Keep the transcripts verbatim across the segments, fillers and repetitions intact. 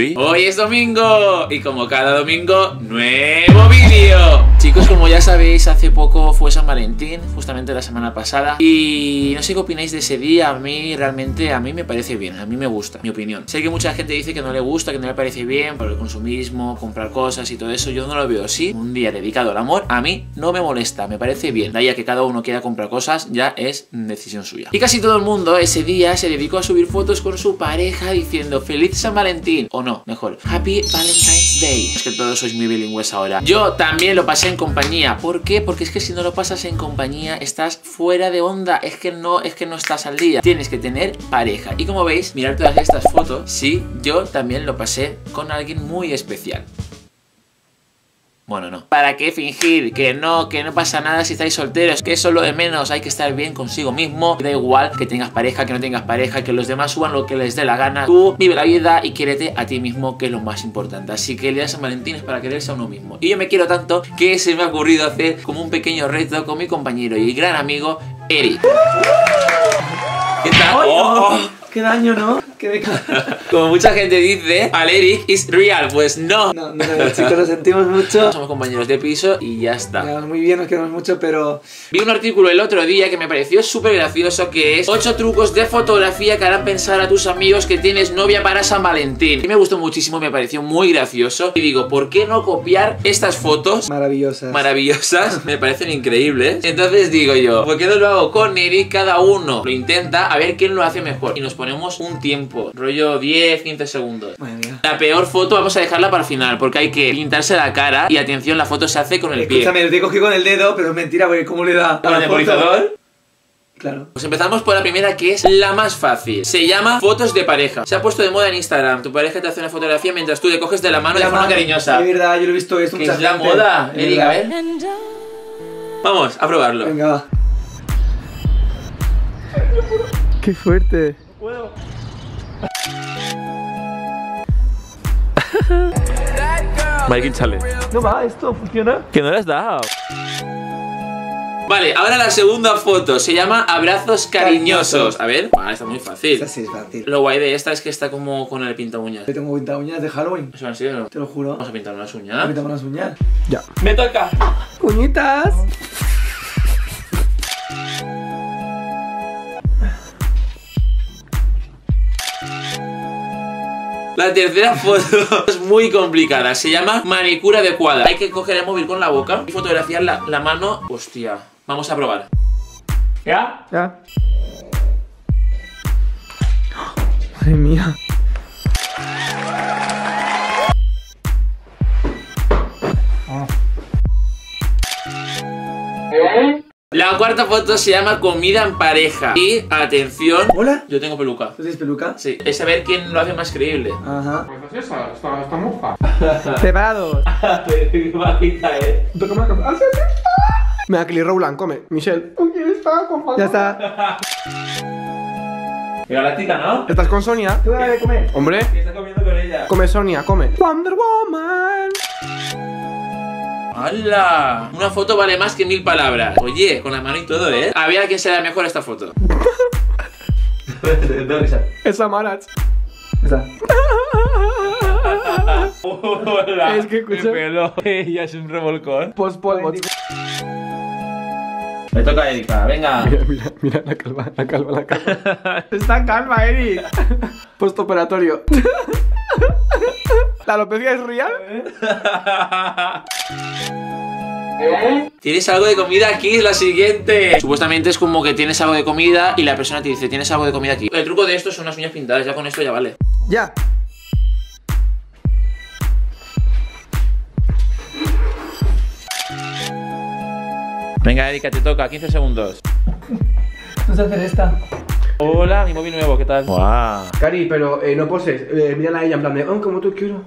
Uy. Hoy es domingo y como cada domingo, nuevo vídeo. Chicos, como ya sabéis, hace poco fue San Valentín, justamente la semana pasada. Y no sé qué opináis de ese día. A mí realmente, a mí me parece bien, a mí me gusta, mi opinión. Sé que mucha gente dice que no le gusta, que no le parece bien por el consumismo, comprar cosas y todo eso. Yo no lo veo así. Un día dedicado al amor, a mí no me molesta, me parece bien. De ahí a que cada uno quiera comprar cosas, ya es decisión suya. Y casi todo el mundo ese día se dedicó a subir fotos con su pareja diciendo feliz San Valentín. O no, mejor, Happy Valentine's Day. Es que todos sois muy bilingües ahora. Yo también lo pasé en compañía. ¿Por qué? Porque es que si no lo pasas en compañía, estás fuera de onda. Es que no, es que no estás al día. Tienes que tener pareja. Y como veis, mirad todas estas fotos. Sí, yo también lo pasé con alguien muy especial. Bueno, no. ¿Para qué fingir? Que no, que no pasa nada si estáis solteros, que eso es lo de menos, hay que estar bien consigo mismo. Da igual que tengas pareja, que no tengas pareja, que los demás suban lo que les dé la gana. Tú vive la vida y quiérete a ti mismo, que es lo más importante. Así que el día de San Valentín es para quererse a uno mismo. Y yo me quiero tanto que se me ha ocurrido hacer como un pequeño reto con mi compañero y gran amigo, Eric. ¿Qué tal? ¡Oh! ¡Qué daño, no! Como mucha gente dice, al Eric is real, pues no. No, no, chicos, lo sentimos mucho. Somos compañeros de piso y ya está. Nos quedamos muy bien, nos quedamos mucho, pero... Vi un artículo el otro día que me pareció súper gracioso, que es ocho trucos de fotografía que harán pensar a tus amigos que tienes novia para San Valentín. Y me gustó muchísimo, me pareció muy gracioso. Y digo, ¿por qué no copiar estas fotos? Maravillosas. Maravillosas, me parecen increíbles. Entonces digo yo, ¿por qué no lo hago con Eric? Cada uno lo intenta, a ver quién lo hace mejor. Y nos ponemos un tiempo. Rollo diez, quince segundos. La peor foto vamos a dejarla para el final, porque hay que pintarse la cara. Y atención, la foto se hace con el pie. Escúchame, lo te cogí con el dedo, pero es mentira, porque ¿cómo le da al temporizador? Claro. Pues empezamos por la primera, que es la más fácil. Se llama fotos de pareja. Se ha puesto de moda en Instagram. Tu pareja te hace una fotografía mientras tú le coges de la mano de forma cariñosa. Es verdad, yo lo he visto, es mucha gente. Es la moda, Eric, a ver. Vamos a probarlo. Venga, va. Qué fuerte. Puedo. Michael Challenge. No va, esto funciona. Que no le has dado. Vale, ahora la segunda foto se llama abrazos cariñosos. A ver, ah, está muy fácil. Esta sí es fácil. Lo guay de esta es que está como con el pinta uñas. Yo tengo pinta uñas de Halloween. ¿Eso han sido, no? Te lo juro. Vamos a pintar unas uñas. Vamos a pintar unas uñas. Ya. Me toca. Uñitas. La tercera foto es muy complicada. Se llama manicura adecuada. Hay que coger el móvil con la boca y fotografiar la, la mano. Hostia, vamos a probar. ¿Ya? Ya. Madre mía. ¿Eh? La cuarta foto se llama comida en pareja. Y atención. Hola. Yo tengo peluca. ¿Tú tienes peluca? Sí. Es saber quién lo hace más creíble. Ajá. Pues es esa, está, está moja. Cebados. Qué bajita, eh. Tócame la cama. Me da cliro blanco, me. Michelle. ¿Con quién está, compadre? Ya está. Mira la chica, ¿no? ¿Estás con Sonia? ¿Tú vas a comer? Hombre. ¿Qué estás comiendo con ella? Come, Sonia, come. Wonder Woman. ¡Hala! Una foto vale más que mil palabras. Oye, con la mano y todo, ¿eh? A ver a quién se da mejor esta foto. Esa Marach. Esa. Hola. Es que escucha. Pelo. Ella es un revolcón. Pospol. Me toca a Erika, venga. Mira, mira, mira la calva, la calva, la calva. Está calma, Eric. Postoperatorio. ¿La alopecia es real? ¿Eh? ¿Tienes algo de comida aquí? Es la siguiente. Supuestamente es como que tienes algo de comida y la persona te dice, tienes algo de comida aquí. El truco de esto son las uñas pintadas, ya con esto ya vale. Ya. Venga, Erika, te toca, quince segundos. Vamos a hacer esta. Hola, mi móvil nuevo, ¿qué tal? Wow. Cari, pero eh, no poses, eh, mírala a ella en plan de, oh, como tú quiero.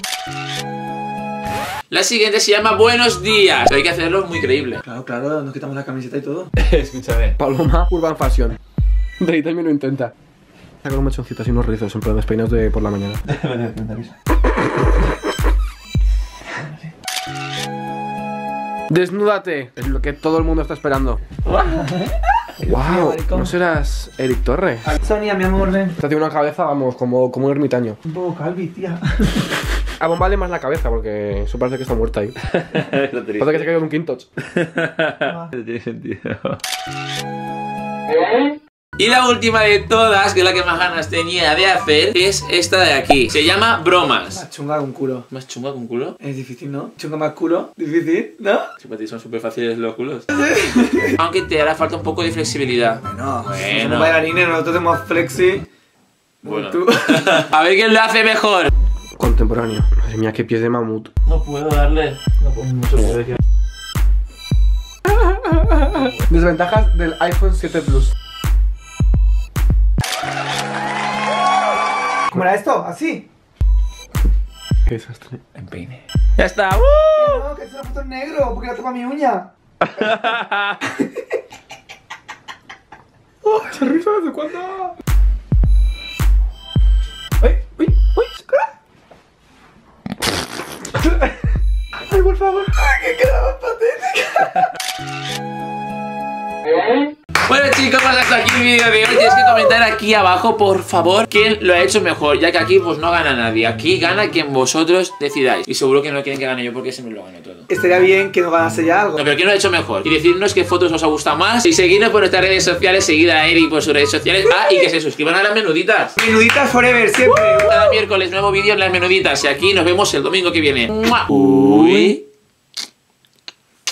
La siguiente se llama buenos días. Hay que hacerlo muy creíble. Claro, claro, nos quitamos la camiseta y todo. Escúchame. Paloma, Urban Fashion. De ahí también lo intenta. Saca un machoncito así, unos rizos, en plan despeinados de por la mañana. Desnúdate, es lo que todo el mundo está esperando. Wow, ¿no serás Eric Torres? Sonia, mi amor, ven. Te hace una cabeza, vamos, como, como un ermitaño. Un poco calvi, tía. A Bomba vale más la cabeza, porque eso parece que está muerta ahí. Lo triste. Parece que se ha caído un quintoch. No tiene sentido. ¿Eh? Y la última de todas, que es la que más ganas tenía de hacer, es esta de aquí. Se llama bromas. Más chunga con culo. ¿Más chunga con culo? Es difícil, ¿no? Chunga más culo. Difícil, ¿no? Si para ti son súper fáciles los culos. Aunque te hará falta un poco de flexibilidad. Bueno, bueno. Bailarines, nosotros somos flexi. Bueno. Tú. A ver quién lo hace mejor. Contemporáneo. Madre mía, qué pies de mamut. No puedo darle. No puedo mucho que... Desventajas del iPhone siete Plus. ¿Cómo era esto? ¿Así? Qué desastre. Empeine. ¡Ya está! ¡Uh! No, que es una foto en negro, porque la toca mi uña. ¡Oh, esa risa desde cuándo! ¡Ay, uy, uy! ¡Ay, por favor! ¡Ay, que quedaba patética! Bueno chicos, pues hasta aquí el vídeo de hoy. Tienes que comentar aquí abajo, por favor, quién lo ha hecho mejor, ya que aquí pues no gana nadie. Aquí gana quien vosotros decidáis. Y seguro que no quieren que gane yo, porque siempre lo gano todo. Estaría bien que no ganase ya algo. No, pero quién lo ha hecho mejor. Y decirnos qué fotos os ha gustado más. Y seguirnos por nuestras redes sociales. Seguid a Eric por sus redes sociales. Ah, y que se suscriban a las menuditas. Menuditas forever, siempre. Cada miércoles nuevo vídeo en las menuditas. Y aquí nos vemos el domingo que viene. Uy.